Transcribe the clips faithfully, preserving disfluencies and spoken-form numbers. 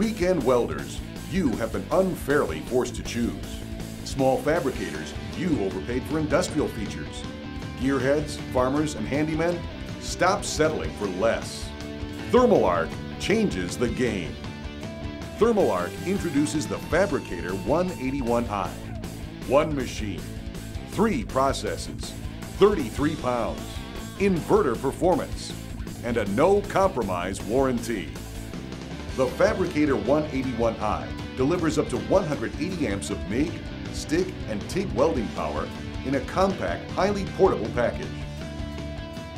Weekend welders, you have been unfairly forced to choose. Small fabricators, you overpaid for industrial features. Gearheads, farmers, and handymen, stop settling for less. Thermal Arc changes the game. Thermal Arc introduces the Fabricator one eighty-one i. One machine, three processes, thirty-three pounds, inverter performance, and a no-compromise warranty. The Fabricator one eighty-one i delivers up to one hundred eighty amps of M I G, Stick, and T I G welding power in a compact, highly portable package.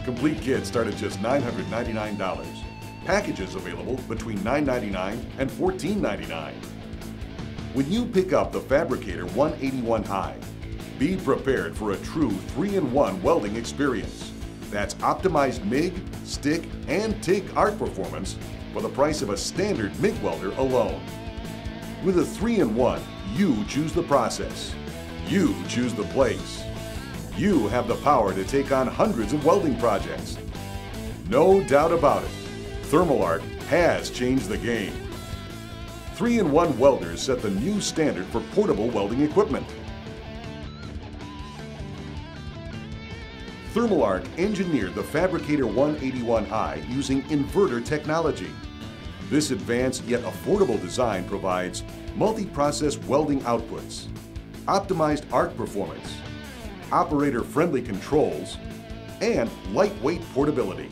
Complete kits start at just nine hundred ninety-nine dollars. Packages available between nine ninety-nine and fourteen ninety-nine. When you pick up the Fabricator one eighty-one i, be prepared for a true three in one welding experience. That's optimized M I G, Stick, and T I G arc performance for the price of a standard M I G welder alone. With a three in one, you choose the process. You choose the place. You have the power to take on hundreds of welding projects. No doubt about it, Thermal Arc has changed the game. three in one welders set the new standard for portable welding equipment. Thermal Arc engineered the Fabricator one eighty-one i using inverter technology. This advanced yet affordable design provides multi-process welding outputs, optimized arc performance, operator-friendly controls, and lightweight portability.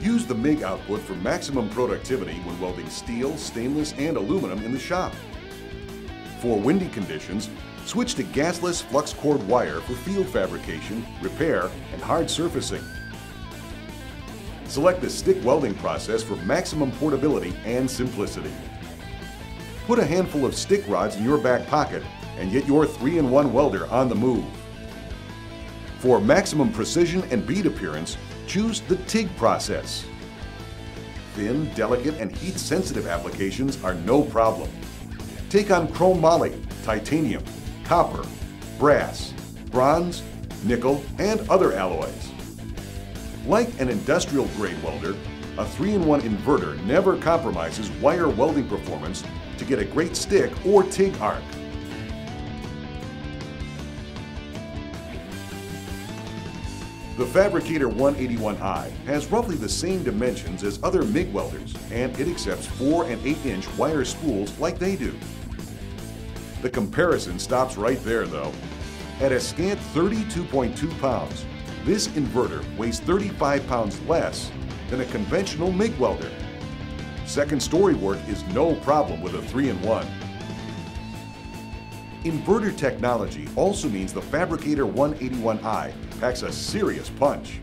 Use the M I G output for maximum productivity when welding steel, stainless, and aluminum in the shop. For windy conditions, switch to gasless flux cord wire for field fabrication, repair, and hard surfacing. Select the stick welding process for maximum portability and simplicity. Put a handful of stick rods in your back pocket and get your three in one welder on the move. For maximum precision and bead appearance, choose the T I G process. Thin, delicate, and heat-sensitive applications are no problem. Take on chrome moly, titanium, copper, brass, bronze, nickel, and other alloys. Like an industrial-grade welder, a three in one inverter never compromises wire welding performance to get a great stick or T I G arc. The Fabricator one eighty-one i has roughly the same dimensions as other M I G welders, and it accepts four and eight inch wire spools like they do. The comparison stops right there, though. At a scant thirty-two point two pounds, this inverter weighs thirty-five pounds less than a conventional M I G welder. Second-story work is no problem with a three in one. Inverter technology also means the Fabricator one eighty-one i packs a serious punch.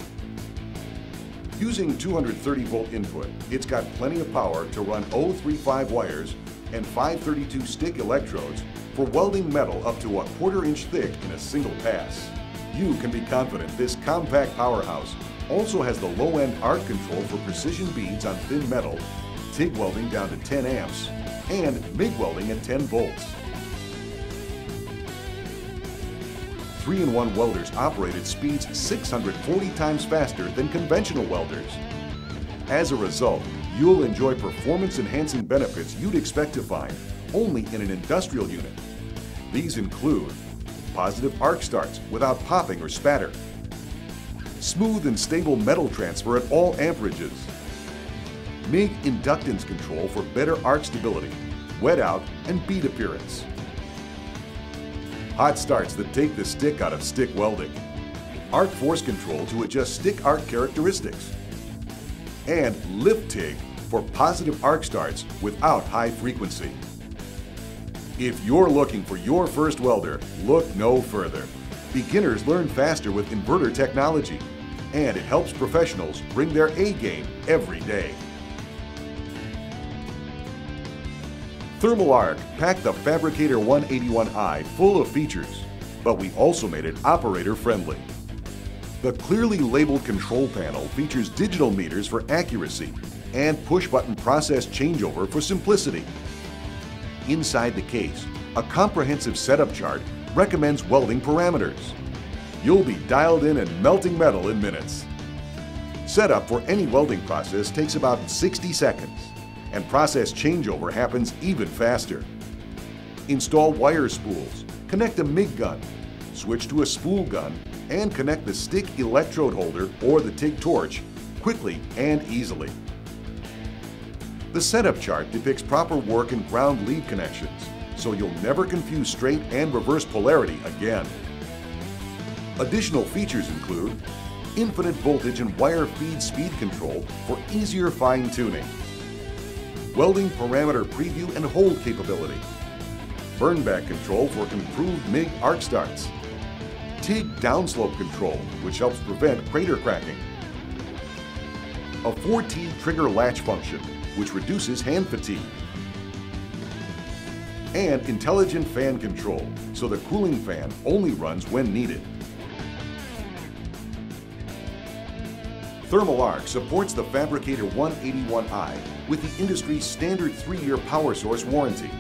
Using two hundred thirty volt input, it's got plenty of power to run oh three five wires and five thirty-two stick electrodes for welding metal up to a quarter inch thick in a single pass. You can be confident this compact powerhouse also has the low-end arc control for precision beads on thin metal, T I G welding down to ten amps, and M I G welding at ten volts. three in one welders operate at speeds six hundred forty times faster than conventional welders. As a result, you'll enjoy performance-enhancing benefits you'd expect to find only in an industrial unit. These include positive arc starts without popping or spatter, smooth and stable metal transfer at all amperages, M I G inductance control for better arc stability, wet out, and bead appearance, hot starts that take the stick out of stick welding, arc force control to adjust stick arc characteristics, and lift T I G for positive arc starts without high frequency. If you're looking for your first welder, look no further. Beginners learn faster with inverter technology, and it helps professionals bring their A-game every day. Thermal Arc packed the Fabricator one eighty-one i full of features, but we also made it operator-friendly. The clearly labeled control panel features digital meters for accuracy and push-button process changeover for simplicity. Inside the case, a comprehensive setup chart recommends welding parameters. You'll be dialed in and melting metal in minutes. Setup for any welding process takes about sixty seconds, and process changeover happens even faster. Install wire spools, connect a MIG gun, switch to a spool gun, and connect the stick electrode holder or the TIG torch quickly and easily. The setup chart depicts proper work and ground lead connections, so you'll never confuse straight and reverse polarity again. Additional features include infinite voltage and wire feed speed control for easier fine-tuning, welding parameter preview and hold capability, burnback control for improved MIG arc starts, TIG downslope control, which helps prevent crater cracking, a four T trigger latch function, which reduces hand fatigue, and intelligent fan control, so the cooling fan only runs when needed. Thermal Arc supports the Fabricator one eighty-one i with the industry's standard three year power source warranty.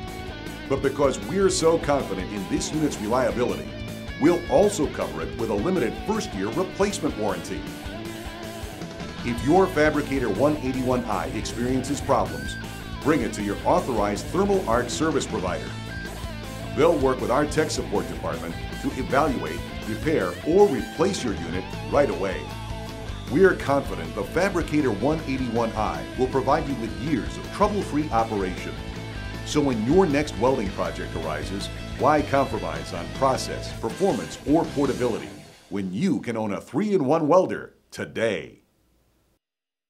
But because we're so confident in this unit's reliability, we'll also cover it with a limited first year replacement warranty. If your Fabricator one eighty-one i experiences problems, bring it to your authorized Thermal Arc service provider. They'll work with our tech support department to evaluate, repair, or replace your unit right away. We are confident the Fabricator one eighty-one i will provide you with years of trouble-free operation. So when your next welding project arises, why compromise on process, performance, or portability when you can own a three in one welder today?